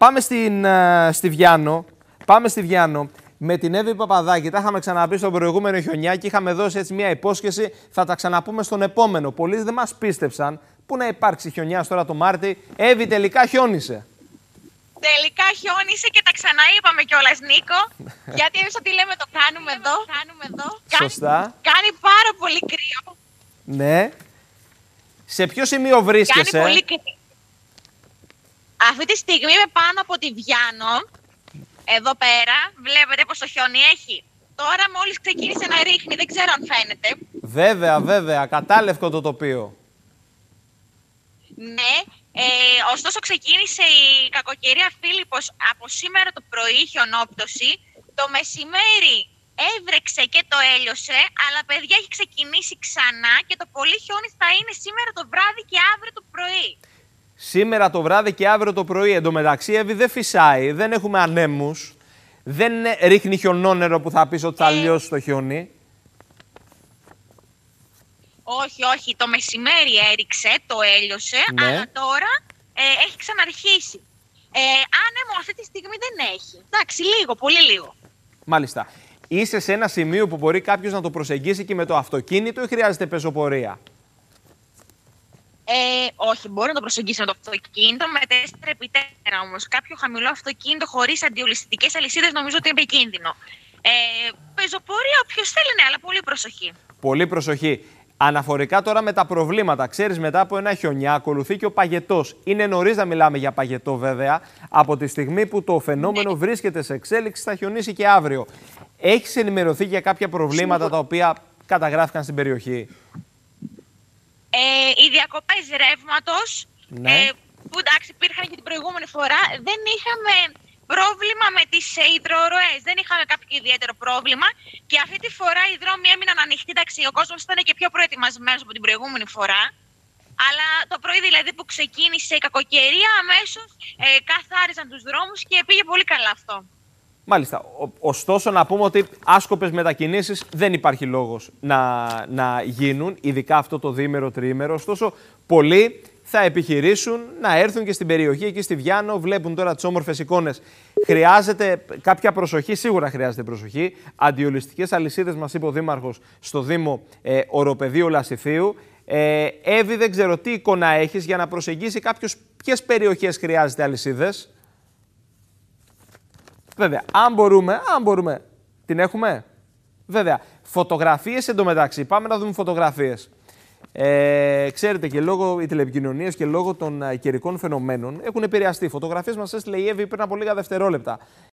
Πάμε στη Βιάννο. Με την Εύη Παπαδάκη, τα είχαμε ξαναπεί στον προηγούμενο χιονιά και είχαμε δώσει έτσι μια υπόσχεση. Θα τα ξαναπούμε στον επόμενο. Πολλοί δεν μας πίστεψαν. Πού να υπάρξει χιονιά τώρα το Μάρτι. Εύη, τελικά χιόνισε. Τελικά χιόνισε και τα ξαναείπαμε κιόλας, Νίκο. Γιατί εμείς ό,τι λέμε το κάνουμε εδώ. Σωστά. Κάνει πάρα πολύ κρύο. Ναι. Σε ποιο σημείο βρίσκεσαι? Κάνει πολύ κρύο. Αυτή τη στιγμή είμαι πάνω από τη Βιάννο. Εδώ πέρα βλέπετε πως το χιόνι έχει. Τώρα μόλις ξεκίνησε να ρίχνει, δεν ξέρω αν φαίνεται. Βέβαια, βέβαια. Κατάλευκο το τοπίο. Ναι. Ωστόσο ξεκίνησε η κακοκαιρία Φίλιππος από σήμερα το πρωί χιονόπτωση. Το μεσημέρι έβρεξε και το έλειωσε, αλλά παιδιά έχει ξεκινήσει ξανά και το πολύ χιόνι θα είναι σήμερα το βράδυ και αύριο το πρωί. Σήμερα το βράδυ και αύριο το πρωί. Εν τω μεταξύ, Εύη, δεν φυσάει, δεν έχουμε ανέμους, δεν ρίχνει χιονόνερο που θα πεις ότι θα λιώσει το χιόνι. Όχι, όχι. Το μεσημέρι έριξε, το έλειωσε, ναι. Αλλά τώρα έχει ξαναρχίσει. Άνεμο αυτή τη στιγμή δεν έχει. Εντάξει, λίγο, πολύ λίγο. Μάλιστα. Είσαι σε ένα σημείο που μπορεί κάποιος να το προσεγγίσει και με το αυτοκίνητο ή χρειάζεται πεζοπορία? Όχι, μπορεί να το προσεγγίσει με το αυτοκίνητο, με 4x4 όμως. Κάποιο χαμηλό αυτοκίνητο χωρίς αντιολισθητικές αλυσίδες νομίζω ότι είναι επικίνδυνο. Πεζοπορία, όποιος θέλει, ναι, αλλά πολύ προσοχή. Πολύ προσοχή. Αναφορικά τώρα με τα προβλήματα, ξέρεις, μετά από ένα χιονιά ακολουθεί και ο παγετός. Είναι νωρίς να μιλάμε για παγετό, βέβαια, από τη στιγμή που το φαινόμενο βρίσκεται σε εξέλιξη, θα χιονίσει και αύριο. Έχεις ενημερωθεί για κάποια προβλήματα τα οποία καταγράφηκαν στην περιοχή? Οι διακοπές ρεύματος, ναι. Που εντάξει υπήρχαν και την προηγούμενη φορά, δεν είχαμε πρόβλημα με τις υδροροές, δεν είχαμε κάποιο ιδιαίτερο πρόβλημα και αυτή τη φορά οι δρόμοι έμειναν ανοιχτοί, εντάξει, ο κόσμος ήταν και πιο προετοιμασμένος από την προηγούμενη φορά, αλλά το πρωί δηλαδή που ξεκίνησε η κακοκαιρία αμέσως καθάριζαν τους δρόμους και πήγε πολύ καλά αυτό. Μάλιστα. Ωστόσο, να πούμε ότι άσκοπες μετακινήσεις δεν υπάρχει λόγος να γίνουν, ειδικά αυτό το διήμερο-τριήμερο. Ωστόσο, πολλοί θα επιχειρήσουν να έρθουν και στην περιοχή, εκεί στη Βιάννο. Βλέπουν τώρα τις όμορφες εικόνες. Χρειάζεται κάποια προσοχή, σίγουρα χρειάζεται προσοχή. Αντιολιστικές αλυσίδες, μας είπε ο Δήμαρχος στο Δήμο Οροπεδίου Λασιθίου. Εύη, δεν ξέρω τι εικόνα έχεις για να προσεγγίσει κάποιος ποιες περιοχές χρειάζεται αλυσίδες. Βέβαια, αν μπορούμε, την έχουμε. Βέβαια, φωτογραφίες εντωμεταξύ. Πάμε να δούμε φωτογραφίες. Ξέρετε, και λόγω οι τηλεπικοινωνίες και λόγω των καιρικών φαινομένων έχουν επηρεαστεί. Φωτογραφίες μας έστειλε η Εύη πριν από λίγα δευτερόλεπτα.